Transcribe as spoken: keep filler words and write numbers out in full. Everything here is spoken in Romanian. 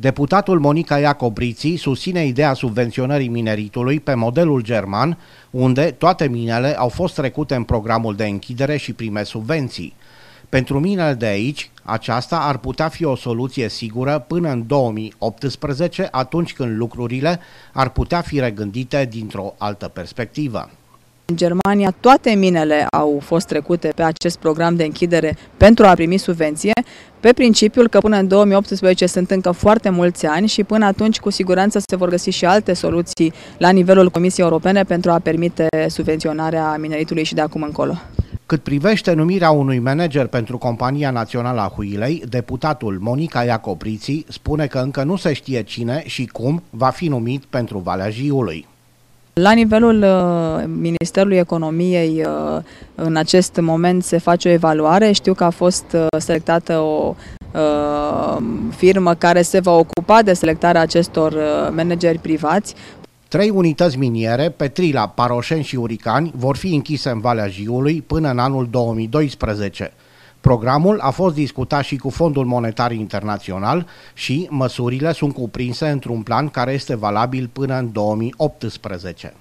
Deputatul Monica Iacob Ridzi susține ideea subvenționării mineritului pe modelul german, unde toate minele au fost trecute în programul de închidere și primesc subvenții. Pentru minele de aici, aceasta ar putea fi o soluție sigură până în două mii optsprezece, atunci când lucrurile ar putea fi regândite dintr-o altă perspectivă. În Germania toate minele au fost trecute pe acest program de închidere pentru a primi subvenție, pe principiul că până în două mii optsprezece sunt încă foarte mulți ani și până atunci cu siguranță se vor găsi și alte soluții la nivelul Comisiei Europene pentru a permite subvenționarea mineritului și de acum încolo. Cât privește numirea unui manager pentru Compania Națională a Huilei, deputatul Monica Iacob Ridzi spune că încă nu se știe cine și cum va fi numit pentru Valea Jiului. La nivelul Ministerului Economiei, în acest moment se face o evaluare. Știu că a fost selectată o firmă care se va ocupa de selectarea acestor manageri privați. Trei unități miniere, Petrila, Paroșeni și Uricani, vor fi închise în Valea Jiului până în anul două mii doisprezece. Programul a fost discutat și cu Fondul Monetar Internațional și măsurile sunt cuprinse într-un plan care este valabil până în două mii optsprezece.